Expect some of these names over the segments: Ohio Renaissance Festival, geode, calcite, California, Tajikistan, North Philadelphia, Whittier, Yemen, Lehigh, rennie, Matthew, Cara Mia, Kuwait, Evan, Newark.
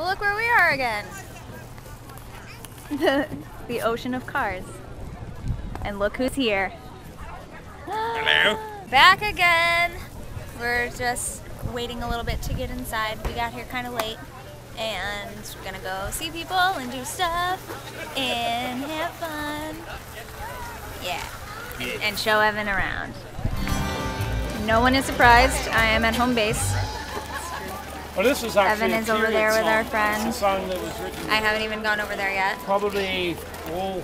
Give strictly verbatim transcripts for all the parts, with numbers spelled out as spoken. Well, look where we are again. The, the ocean of cars. And look who's here. Hello. Back again. We're just waiting a little bit to get inside. We got here kind of late. And we're gonna go see people and do stuff and have fun. Yeah. And, and show Evan around. No one is surprised. I am at home base. Well, this is Evan is over there song. with our friends. Song that was written I haven't even gone over there yet. Probably all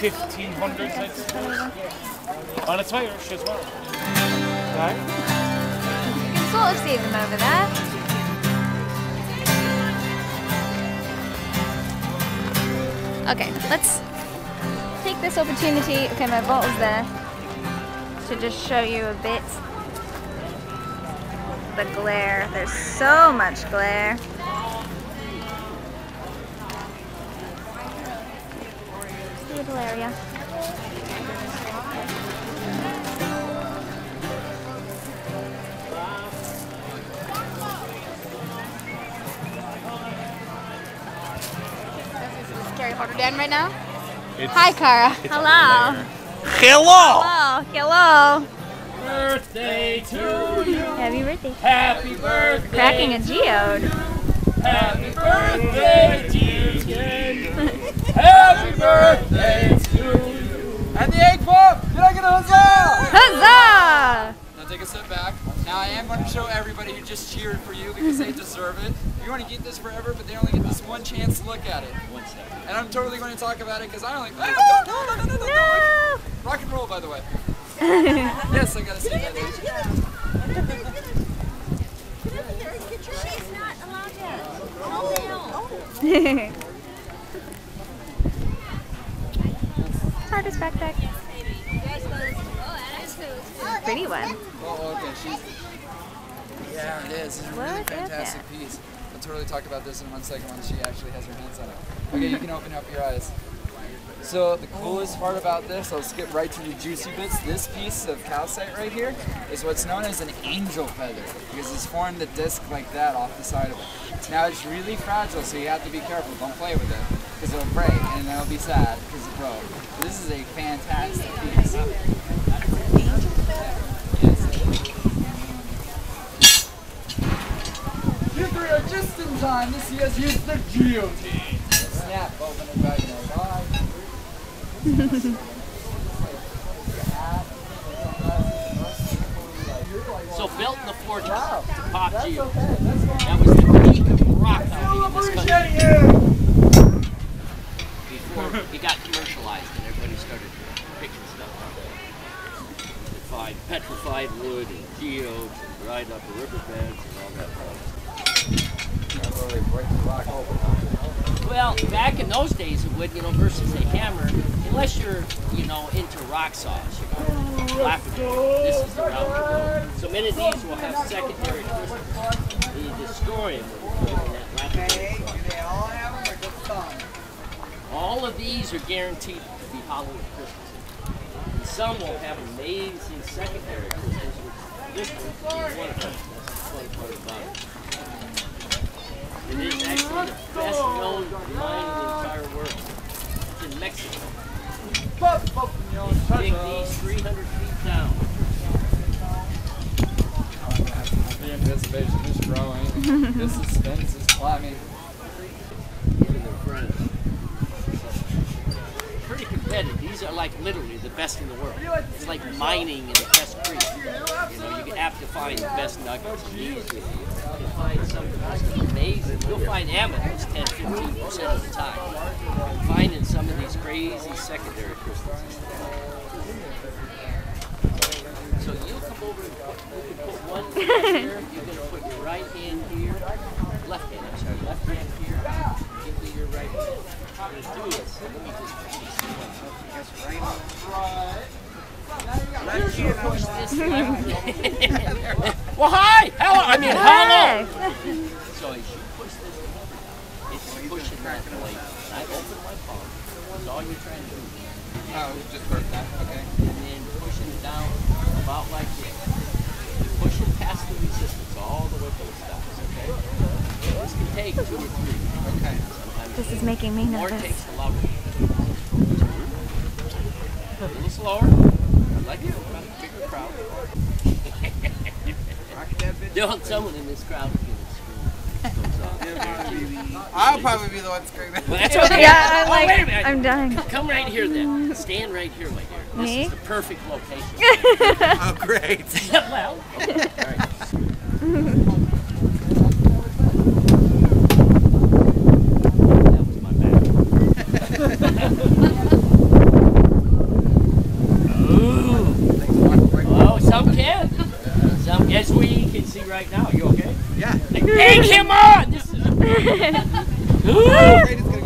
fifteen hundreds, I'd say. And it's Irish as well. Right? You can sort of see them over there. Okay, let's take this opportunity, okay, my bottle's there, to just show you a bit the glare. There's so much glare. Beautiful area. Water down right now. It's, Hi, Cara. Hello. Hello. Hello. Hello. Birthday to you. Happy birthday. Happy birthday. Cracking a geode. Happy birthday to you. Happy birthday to you. At the egg pop, did I get a huzzah? Huzzah! Now take a step back. Now I am going to show everybody who just cheered for you because they deserve it. You want to keep this forever, but they only get this one chance to look at it. One second. And I'm totally going to talk about it because I only... No, no, no, no, no, no, no. Rock and roll, by the way. Yes, I got to say that. She's not allowed to hold it on. Hardest backpack. Pretty one. Oh, okay. She's... Yeah, it is. It's a really fantastic piece. We'll totally talk about this in one second when she actually has her hands on it. Okay, you can open up your eyes. So the coolest part about this, I'll skip right to the juicy bits. This piece of calcite right here is what's known as an angel feather because it's formed a disc like that off the side of it. Now it's really fragile, so you have to be careful. Don't play with it because it'll break and it'll be sad because it broke. So this is a fantastic piece. Just in time to see us use the geode. Snap open it right now. So built in the fortress wow. to pop That's geode. Okay. That was the peak of rock housing in this country. You. Before it got commercialized and everybody started picking stuff up. Petrified wood and geodes and dried up riverbeds and all that stuff. Well, back in those days it would, you know, versus a hammer, unless you're, you know, into rock saws, you know, flapping this is the route to go. So many of these will have secondary twisters. You destroy them. All of these are guaranteed to be hollow twisters. And some will have amazing secondary twisters, which this one is one of them. That's the funny part about it. It is actually the best known mine in the entire world. It's in Mexico. Dig these three hundred feet down. The anticipation is growing. The suspense is climbing. Even the French. Pretty competitive. These are like literally the best in the world. It's like mining in the best creek. You know, you have to find the best nuggets. Find some of the most amazing. You'll find amethyst ten to fifteen percent of the time. Finding some of these crazy secondary crystals. So you'll come over and put, you can put one hand here, you're going to put your right hand here, left hand, I'm sorry, left hand here, into your right hand. I'm going to do this. Let me just push this one. Left hand, push this left hand. Well, hi! Hello! I mean, hello! So I should push this over. It's pushing that plate. I open my palm. That's all you're trying to do. Oh, just hurt that. Okay. And then pushing it down about like this. Pushing past the resistance all the way to the stops, okay? This can take two or three. Okay. Sometimes this is making me nervous. More takes a lot. A little slower. I like it. A bigger crowd. Don't someone in this crowd be screaming. I'll probably be the one screaming. Well, that's okay. Yeah, I'm like, oh, wait a minute. I'm dying. Come right here then. Stand right here, right here. This Me? Is the perfect location. Oh, great. Well, okay. All right. That was my back. Oh. Oh, some can. Some as we can see right now. You okay? Yeah. Hang him on! This is Ooh. Oh, it's going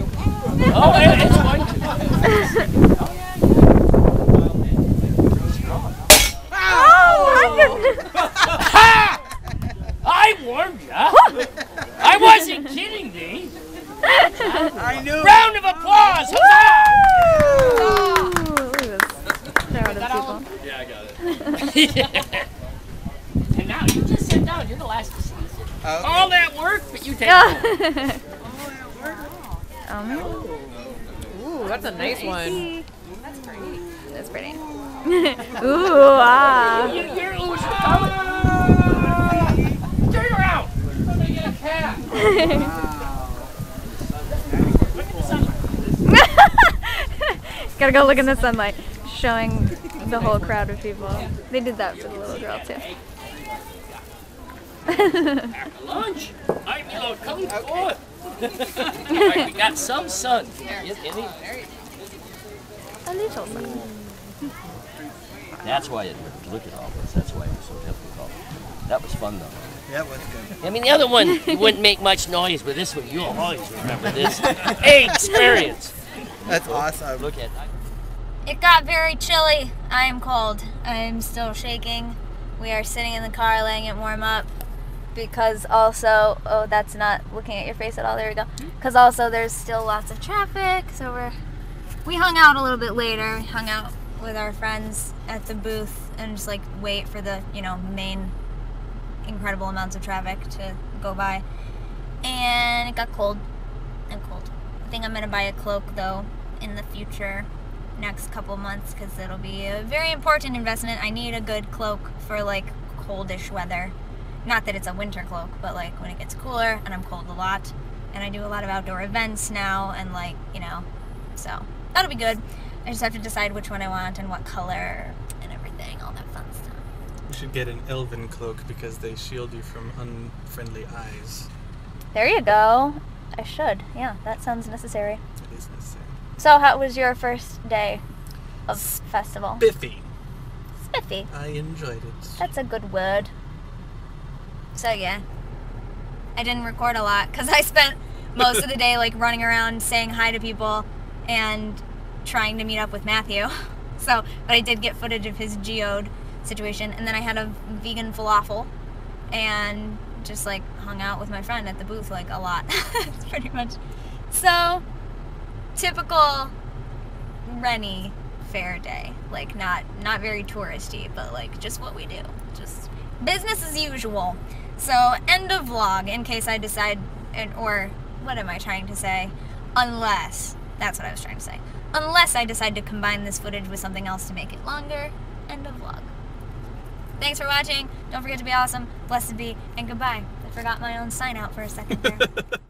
to. I wasn't kidding, Dee. I knew. Round of applause! Huzzah! Yeah, I got it. And now you just sit down. You're the last to see it. Oh. All that work, but you take it. All that work. Oh. Ooh, that's a nice one. That's pretty. That's pretty. Ooh, ah. You, you're, oh, wow. Gotta go look in the sunlight, showing the whole crowd of people. They did that for the little girl too. After lunch, I will come forth. All right, we got some sun. A little sun. That's why it worked. Look at all this. That's why it was so difficult. That was fun though. That was good. I mean, the other one, you wouldn't make much noise, but this one, you'll always remember this experience. That's awesome. Look at that. It got very chilly. I am cold. I am still shaking. We are sitting in the car, letting it warm up, because also, oh, that's not looking at your face at all. There we go. Because also, there's still lots of traffic, so we're we hung out a little bit later. We hung out with our friends at the booth and just like wait for the you know main. Incredible amounts of traffic to go by, and it got cold and cold. I think I'm gonna buy a cloak though in the future, next couple months, because it'll be a very important investment. I need a good cloak for like coldish weather. Not that it's a winter cloak, but like when it gets cooler and I'm cold a lot, and I do a lot of outdoor events now, and like you know, so that'll be good. I just have to decide which one I want and what color and everything, all that fun stuff. You should get an elven cloak because they shield you from unfriendly eyes. There you go. I should. Yeah, that sounds necessary. It is necessary. So how was your first day of festival? Spiffy. Spiffy. I enjoyed it. That's a good word. So yeah. I didn't record a lot because I spent most of the day like running around saying hi to people and trying to meet up with Matthew. So, but I did get footage of his geode situation, and then I had a vegan falafel and just like hung out with my friend at the booth like a lot. It's pretty much so typical Rennie fair day, like not not very touristy, but like just what we do, just business as usual. So end of vlog in case I decide, and or what am I trying to say, unless that's what I was trying to say, unless I decide to combine this footage with something else to make it longer. End of vlog. Thanks for watching. Don't forget to be awesome, blessed be, and goodbye. I forgot my own sign out for a second there.